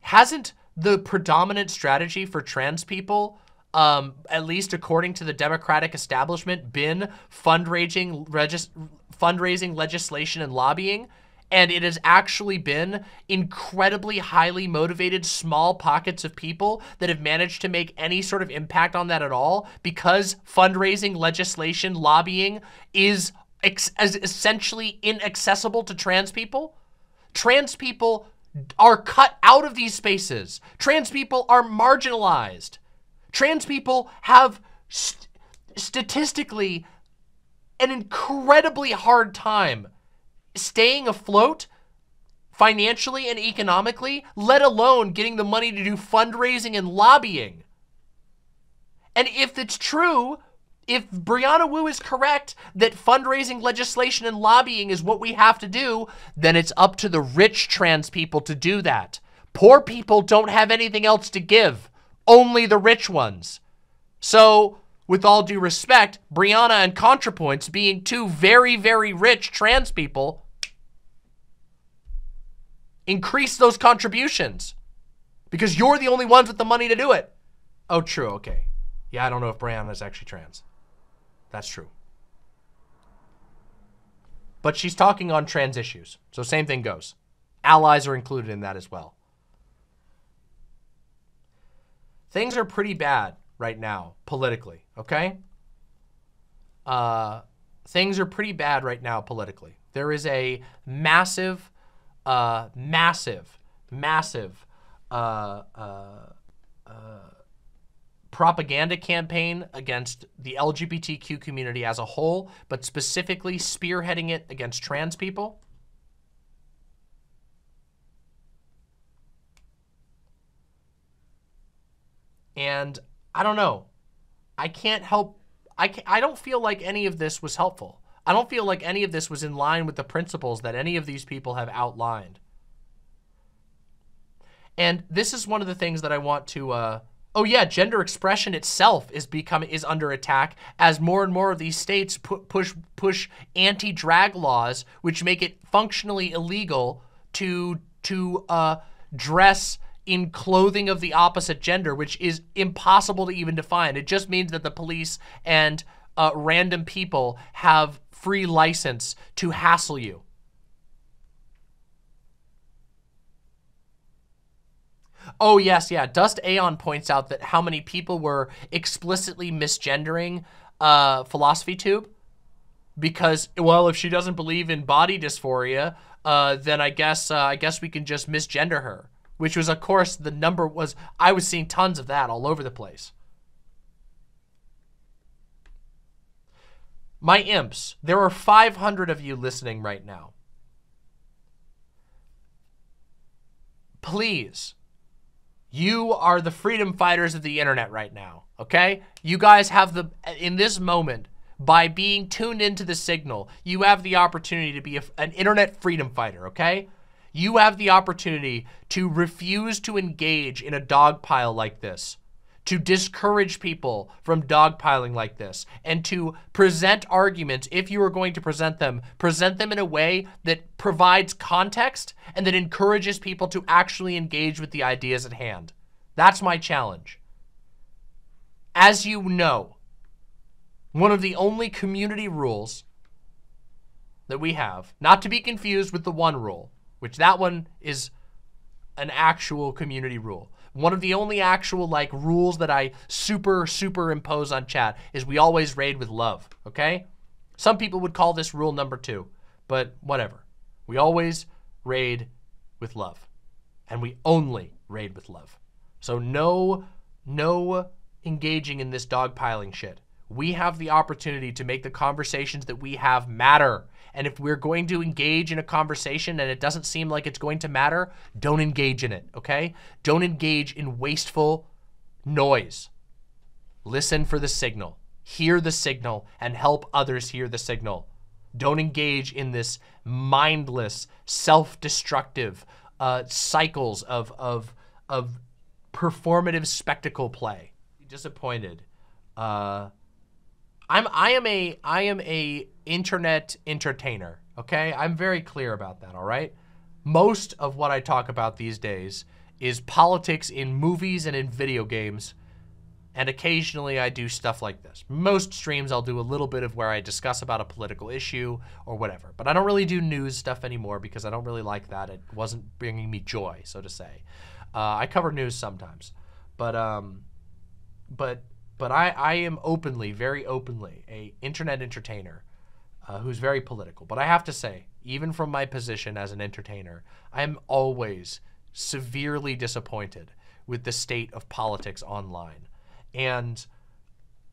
Hasn't the predominant strategy for trans people, um, at least according to the Democratic establishment, been fundraising, regis fundraising, legislation, and lobbying? And it has actually been incredibly highly motivated small pockets of people that have managed to make any sort of impact on that at all, because fundraising, legislation, lobbying is, ex is essentially inaccessible to trans people. Trans people are cut out of these spaces. Trans people are marginalized. Trans people have st- statistically an incredibly hard time staying afloat financially and economically, let alone getting the money to do fundraising and lobbying. And if it's true, if Brianna Wu is correct that fundraising, legislation, and lobbying is what we have to do, then it's up to the rich trans people to do that. Poor people don't have anything else to give, only the rich ones. So, with all due respect, Brianna and ContraPoints being two very, very rich trans people, increase those contributions, because you're the only ones with the money to do it. Oh, true, okay. Yeah, I don't know if Brianna is actually trans. That's true. But she's talking on trans issues, so same thing goes. Allies are included in that as well. Things are pretty bad right now, politically, okay? Uh, things are pretty bad right now, politically. There is a massive, uh, massive, massive uh, uh, uh, propaganda campaign against the L G B T Q community as a whole, but specifically spearheading it against trans people. And I don't know. I can't help. I can't, I don't feel like any of this was helpful. I don't feel like any of this was in line with the principles that any of these people have outlined. And this is one of the things that I want to, uh, Oh yeah, gender expression itself is becoming is under attack as more and more of these states pu push push anti-drag laws, which make it functionally illegal to to uh, dress in clothing of the opposite gender, which is impossible to even define. It just means that the police and uh, random people have free license to hassle you. Oh, yes, yeah. Dust Aeon points out that how many people were explicitly misgendering uh, Philosophy Tube because, well, if she doesn't believe in body dysphoria, uh, then I guess uh, I guess we can just misgender her, which was, of course, the number was, I was seeing tons of that all over the place. My imps, there are five hundred of you listening right now. Please. You are the freedom fighters of the internet right now, okay? You guys have the, in this moment, by being tuned into the signal, you have the opportunity to be a, an internet freedom fighter, okay? You have the opportunity to refuse to engage in a dogpile like this, to discourage people from dogpiling like this, and to present arguments, if you are going to present them, present them in a way that provides context and that encourages people to actually engage with the ideas at hand. That's my challenge. As you know, one of the only community rules that we have, not to be confused with the one rule, which that one is an actual community rule. One of the only actual like rules that I super, super impose on chat is we always raid with love, okay? Some people would call this rule number two, but whatever. We always raid with love, and we only raid with love. So no, no engaging in this dogpiling shit. We have the opportunity to make the conversations that we have matter. And if we're going to engage in a conversation and it doesn't seem like it's going to matter, don't engage in it, okay? Don't engage in wasteful noise. Listen for the signal, hear the signal, and help others hear the signal. Don't engage in this mindless, self-destructive uh, cycles of, of, of performative spectacle play. Disappointed. Uh, I'm, I am a, I am a internet entertainer, okay? I'm very clear about that, all right? Most of what I talk about these days is politics in movies and in video games. And occasionally I do stuff like this. Most streams I'll do a little bit of where I discuss about a political issue or whatever. But I don't really do news stuff anymore because I don't really like that. It wasn't bringing me joy, so to say. Uh, I cover news sometimes. But um, but but I, I am openly, very openly, a internet entertainer uh, who's very political. But I have to say, even from my position as an entertainer, I'm always severely disappointed with the state of politics online. And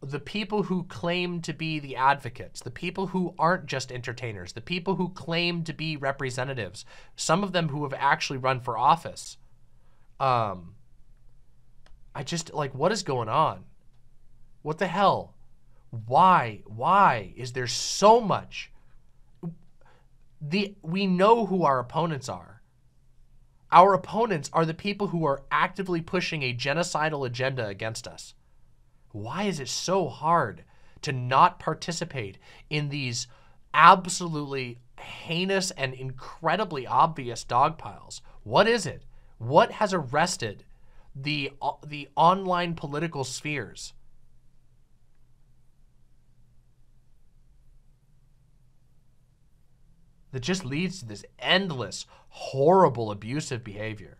the people who claim to be the advocates, the people who aren't just entertainers, the people who claim to be representatives, some of them who have actually run for office. Um, I just, like, what is going on? What the hell? Why? Why is there so much? The, we know who our opponents are. Our opponents are the people who are actively pushing a genocidal agenda against us. Why is it so hard to not participate in these absolutely heinous and incredibly obvious dogpiles? What is it? What has arrested the, the online political spheres? That just leads to this endless, horrible, abusive behavior.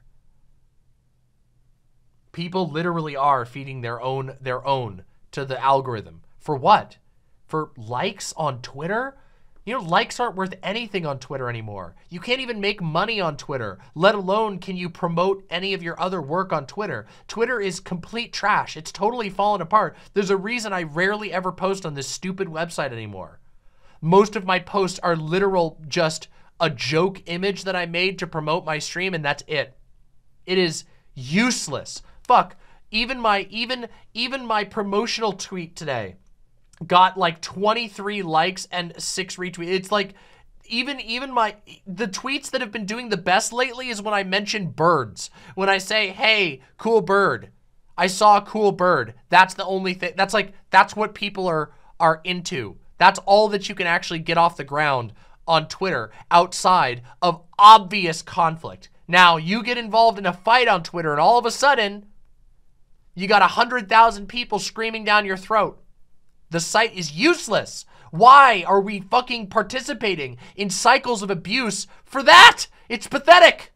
People literally are feeding their own their own to the algorithm. For what? For likes on Twitter? You know, likes aren't worth anything on Twitter anymore. You can't even make money on Twitter, let alone can you promote any of your other work on Twitter. Twitter is complete trash. It's totally fallen apart. There's a reason I rarely ever post on this stupid website anymore. Most of my posts are literal just a joke image that I made to promote my stream, and that's it. It is useless. Fuck. Even my even even my promotional tweet today got like twenty-three likes and six retweets. It's like even even my the tweets that have been doing the best lately is when I mention birds. When I say, "Hey, cool bird." I saw a cool bird. That's the only thing. That's like, that's what people are, are into. That's all that you can actually get off the ground on Twitter outside of obvious conflict. Now, you get involved in a fight on Twitter and all of a sudden, you got one hundred thousand people screaming down your throat. The site is useless. Why are we fucking participating in cycles of abuse for that? It's pathetic.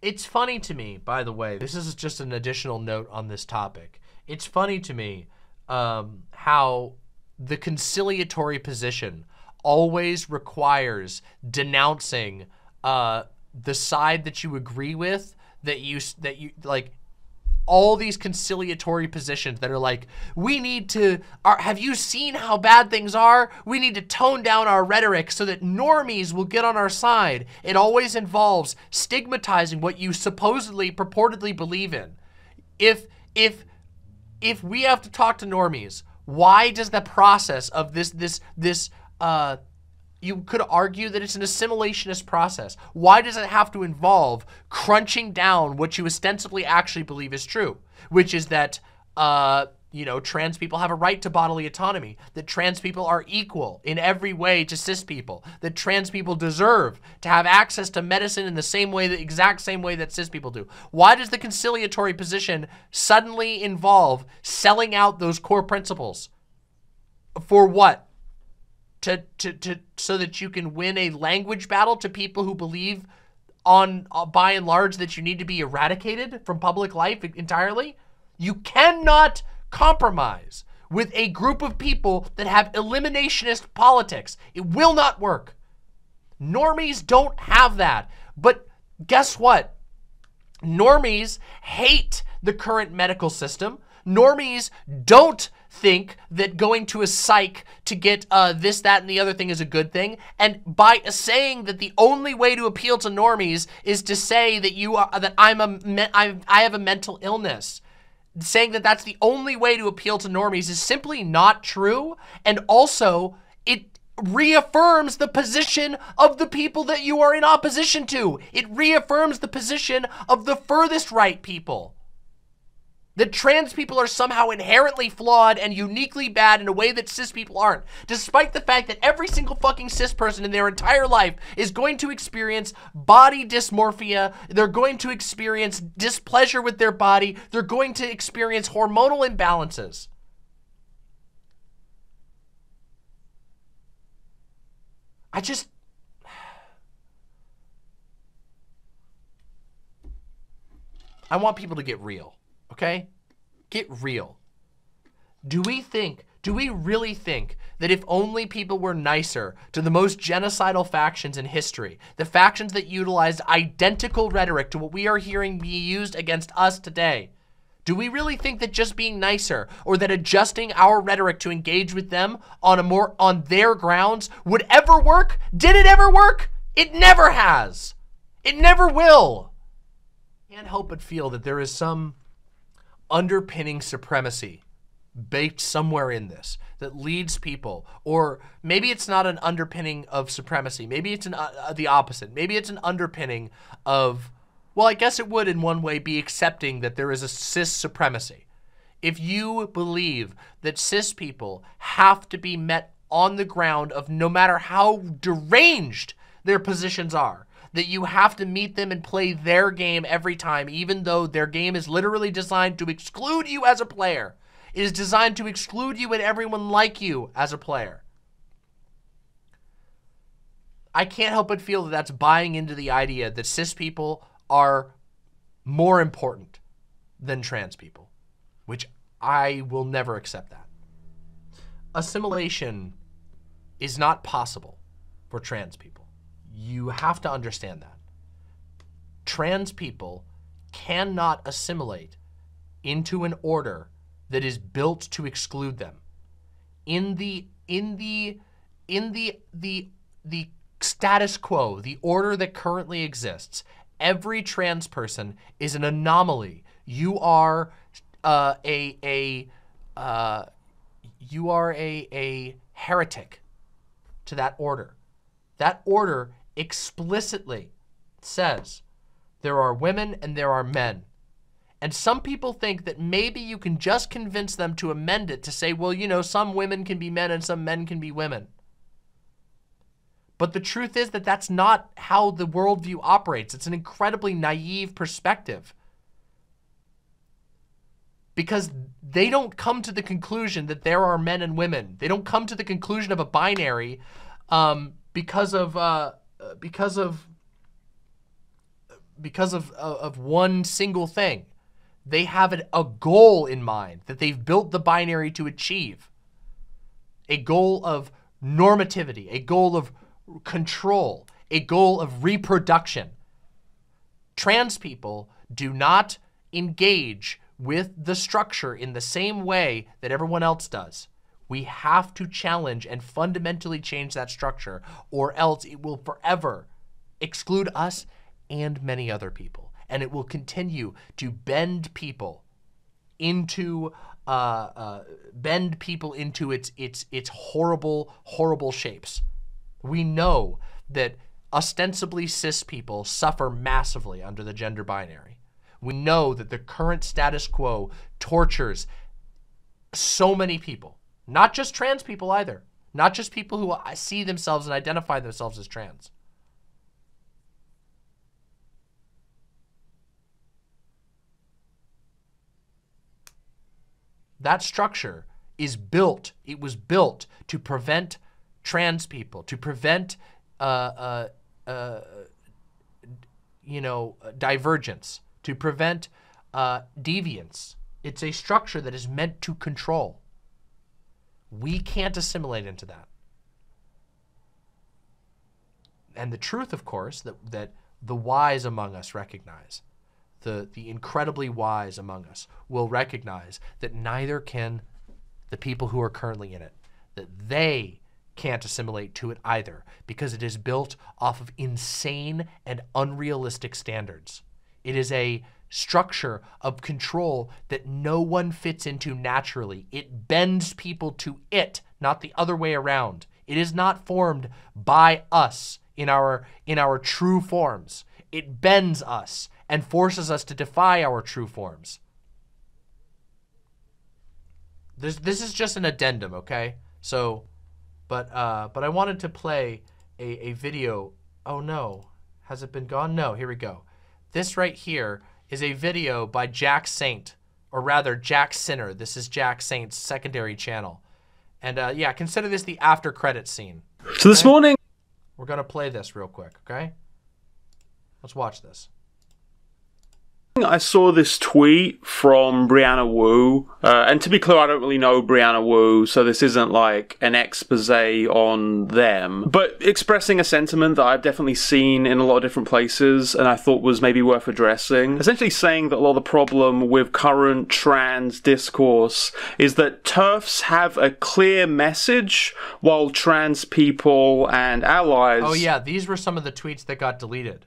It's funny to me, by the way, this is just an additional note on this topic. It's funny to me um, how the conciliatory position always requires denouncing uh, the side that you agree with, that you, that you like, all these conciliatory positions that are like, we need to, are, have you seen how bad things are? We need to tone down our rhetoric so that normies will get on our side. It always involves stigmatizing what you supposedly, purportedly believe in. If, if, if we have to talk to normies, why does the process of this, this, this, uh, you could argue that it's an assimilationist process. Why does it have to involve crunching down what you ostensibly actually believe is true, which is that, uh, you know, trans people have a right to bodily autonomy, that trans people are equal in every way to cis people, that trans people deserve to have access to medicine in the same way, the exact same way that cis people do. Why does the conciliatory position suddenly involve selling out those core principles? For what? To, to, to, so that you can win a language battle to people who believe on, uh, by and large, that you need to be eradicated from public life entirely? You cannot compromise with a group of people that have eliminationist politics. It will not work. Normies don't have that. But guess what? Normies hate the current medical system. Normies don't think that going to a psych to get uh, this, that, and the other thing is a good thing. And by saying that the only way to appeal to normies is to say that you are, that I'm a, me, I, I have a mental illness, saying that that's the only way to appeal to normies is simply not true. And also, it reaffirms the position of the people that you are in opposition to. It reaffirms the position of the furthest right people. That trans people are somehow inherently flawed and uniquely bad in a way that cis people aren't. Despite the fact that every single fucking cis person in their entire life is going to experience body dysmorphia, they're going to experience displeasure with their body, they're going to experience hormonal imbalances. I just... I want people to get real. Okay? Get real. Do we think, do we really think that if only people were nicer to the most genocidal factions in history, the factions that utilized identical rhetoric to what we are hearing be used against us today, do we really think that just being nicer or that adjusting our rhetoric to engage with them on a more, on their grounds would ever work? Did it ever work? It never has. It never will. Can't help but feel that there is some underpinning supremacy baked somewhere in this that leads people, or maybe it's not an underpinning of supremacy, maybe it's an uh, the opposite, maybe it's an underpinning of, well, I guess it would in one way be accepting that there is a cis supremacy. If you believe that cis people have to be met on the ground of no matter how deranged their positions are, that you have to meet them and play their game every time, even though their game is literally designed to exclude you as a player. It is designed to exclude you and everyone like you as a player. I can't help but feel that that's buying into the idea that cis people are more important than trans people, which I will never accept that. Assimilation is not possible for trans people. You have to understand that. Trans people cannot assimilate into an order that is built to exclude them. In the in the in the the the status quo, the order that currently exists, every trans person is an anomaly. You are uh, a a uh, you are a a heretic to that order. That order explicitly says there are women and there are men. And some people think that maybe you can just convince them to amend it to say, well, you know, some women can be men and some men can be women. But the truth is that that's not how the worldview operates. It's an incredibly naive perspective, because they don't come to the conclusion that there are men and women. They don't come to the conclusion of a binary um, because of uh, because of because of of one single thing. They have an, a goal in mind that they've built the binary to achieve. A goal of normativity, a goal of control, a goal of reproduction. Trans people do not engage with the structure in the same way that everyone else does. We have to challenge and fundamentally change that structure, or else it will forever exclude us and many other people. And it will continue to bend people into uh, uh, bend people into its its its horrible, horrible shapes. We know that ostensibly cis people suffer massively under the gender binary. We know that the current status quo tortures so many people, not just trans people either, not just people who see themselves and identify themselves as trans. That structure is built, it was built to prevent trans people, to prevent, uh, uh, uh, you know, divergence, to prevent uh, deviance. It's a structure that is meant to control. We can't assimilate into that. And the truth, of course, that, that the wise among us recognize, the, the incredibly wise among us will recognize that neither can the people who are currently in it, that they can't assimilate to it either, because it is built off of insane and unrealistic standards. It is a structure of control that no one fits into naturally. It bends people to it, not the other way around. It is not formed by us in our, in our true forms. It bends us and forces us to defy our true forms. This, this is just an addendum, okay? So, but, uh, but I wanted to play a, a video. Oh no, has it been gone? No, here we go. This right here is a video by Jack Saint, or rather Jack Sinner. This is Jack Saint's secondary channel. And uh, yeah, consider this the after credit scene. Okay? So this morning, we're gonna play this real quick, okay? Let's watch this. I saw this tweet from Brianna Wu, uh, and to be clear, I don't really know Brianna Wu, so this isn't like an expose on them, but expressing a sentiment that I've definitely seen in a lot of different places and I thought was maybe worth addressing. Essentially saying that a lot of the problem with current trans discourse is that TERFs have a clear message while trans people and allies... Oh yeah, these were some of the tweets that got deleted.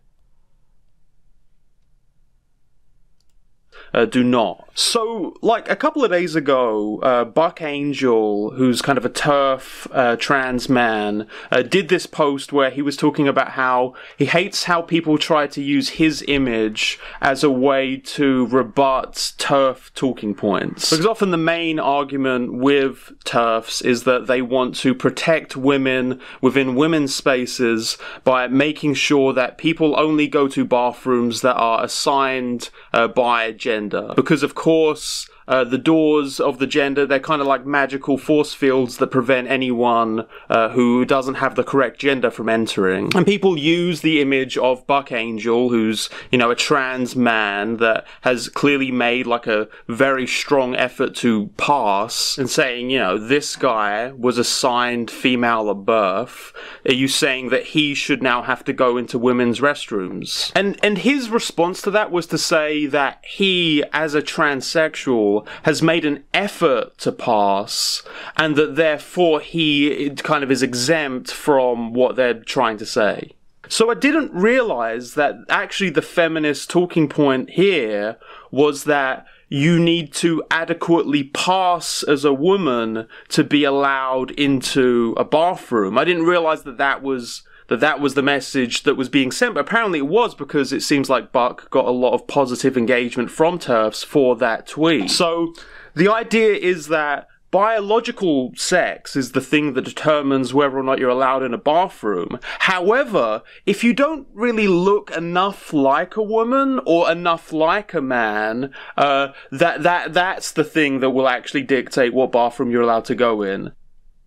Uh, do not. So, like, a couple of days ago, uh, Buck Angel, who's kind of a TERF uh, trans man, uh, did this post where he was talking about how he hates how people try to use his image as a way to rebut TERF talking points. Because often the main argument with TERFs is that they want to protect women within women's spaces by making sure that people only go to bathrooms that are assigned uh, by gender. Because, of course, uh, the doors of the gender, they're kind of like magical force fields that prevent anyone uh, who doesn't have the correct gender from entering. And people use the image of Buck Angel, who's, you know, a trans man that has clearly made, like, a very strong effort to pass, and saying, you know, this guy was assigned female at birth. Are you saying that he should now have to go into women's restrooms? And, and his response to that was to say that he, as a transsexual, has made an effort to pass, and that therefore he kind of is exempt from what they're trying to say. So I didn't realize that actually the feminist talking point here was that you need to adequately pass as a woman to be allowed into a bathroom. I didn't realize that that was that that was the message that was being sent, but apparently it was, because it seems like Buck got a lot of positive engagement from TERFs for that tweet. So the idea is that biological sex is the thing that determines whether or not you're allowed in a bathroom. However, if you don't really look enough like a woman or enough like a man, uh, that that that's the thing that will actually dictate what bathroom you're allowed to go in.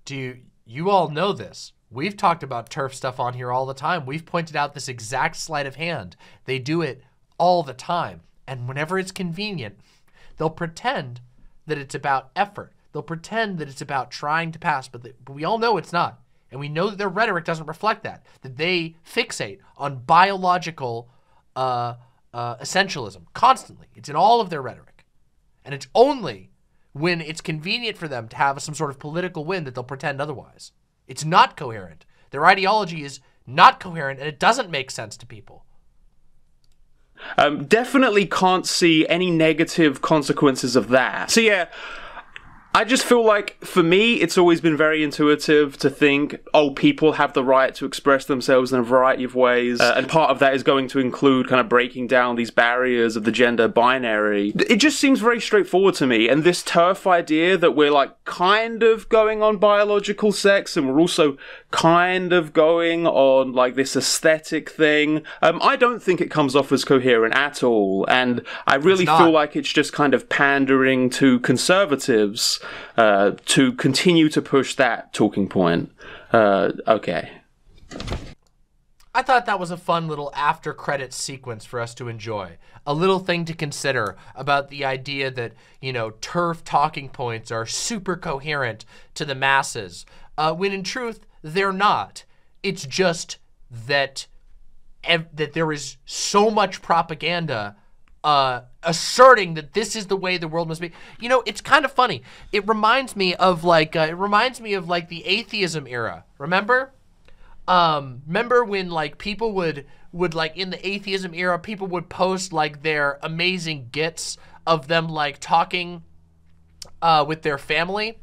Do you, you all know this? We've talked about TERF stuff on here all the time. We've pointed out this exact sleight of hand. They do it all the time, and whenever it's convenient, they'll pretend that it's about effort. They'll pretend that it's about trying to pass, but, they, but we all know it's not. And we know that their rhetoric doesn't reflect that, that they fixate on biological uh, uh, essentialism constantly. It's in all of their rhetoric. And it's only when it's convenient for them to have some sort of political win that they'll pretend otherwise. It's not coherent. Their ideology is not coherent, and it doesn't make sense to people. Um, definitely can't see any negative consequences of that. So yeah, I just feel like, for me, it's always been very intuitive to think, oh, people have the right to express themselves in a variety of ways, uh, and part of that is going to include kind of breaking down these barriers of the gender binary. It just seems very straightforward to me, and this TERF idea that we're, like, kind of going on biological sex, and we're also kind of going on, like, this aesthetic thing, um, I don't think it comes off as coherent at all, and I really feel like it's just kind of pandering to conservatives, Uh, to continue to push that talking point. Uh, okay. I thought that was a fun little after credits sequence for us to enjoy. A little thing to consider about the idea that, you know, TERF talking points are super coherent to the masses, uh, when in truth, they're not. It's just that, ev that there is so much propaganda Uh, asserting that this is the way the world must be. You know, it's kind of funny. It reminds me of like, uh, it reminds me of like the atheism era. Remember? Um, remember when like people would, would like in the atheism era, people would post like their amazing gifs of them like talking uh, with their family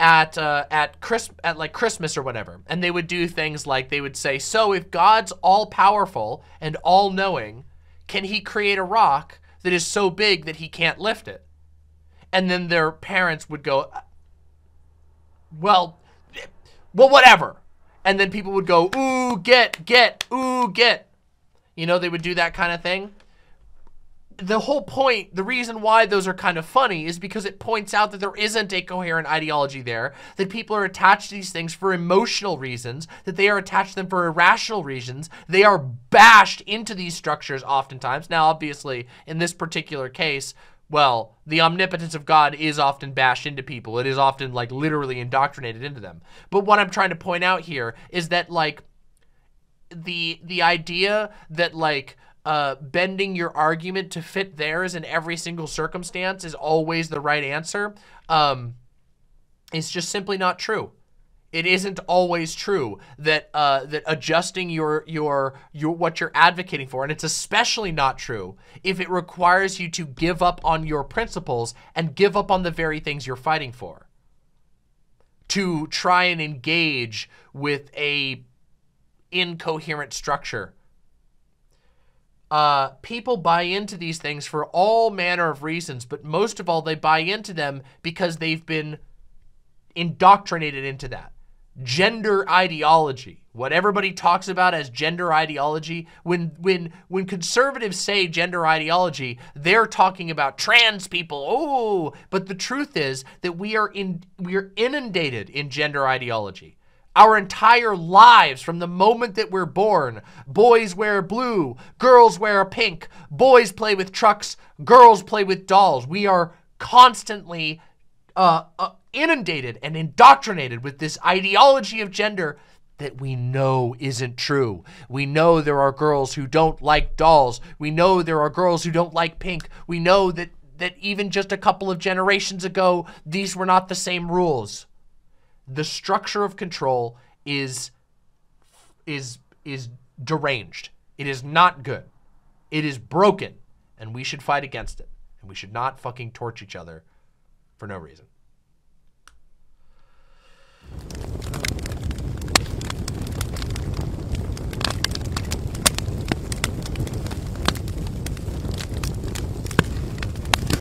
at, uh, at, Chris at like Christmas or whatever. And they would do things like, they would say, so if God's all powerful and all knowing, can he create a rock that is so big that he can't lift it? And then their parents would go, well, well, whatever. And then people would go, ooh, get, get, ooh, get. You know, they would do that kind of thing. The whole point, the reason why those are kind of funny is because it points out that there isn't a coherent ideology there, that people are attached to these things for emotional reasons, that they are attached to them for irrational reasons. They are bashed into these structures oftentimes. Now, obviously, in this particular case, well, the omnipotence of God is often bashed into people. It is often, like, literally indoctrinated into them. But what I'm trying to point out here is that, like, the, the idea that, like, Uh, bending your argument to fit theirs in every single circumstance is always the right answer. Um, it's just simply not true. It isn't always true that uh, that adjusting your, your your what you're advocating for, and it's especially not true if it requires you to give up on your principles and give up on the very things you're fighting for, to try and engage with a incoherent structure. Uh, people buy into these things for all manner of reasons, but most of all, they buy into them because they've been indoctrinated into that. Gender ideology, what everybody talks about as gender ideology. When, when, when conservatives say gender ideology, they're talking about trans people. Oh, but the truth is that we are in, we are inundated in gender ideology. Our entire lives, from the moment that we're born, boys wear blue, girls wear pink, boys play with trucks, girls play with dolls. We are constantly uh, uh, inundated and indoctrinated with this ideology of gender that we know isn't true. We know there are girls who don't like dolls. We know there are girls who don't like pink. We know that, that even just a couple of generations ago, these were not the same rules. The structure of control is, is, is deranged. It is not good. It is broken, and we should fight against it. And we should not fucking torch each other for no reason.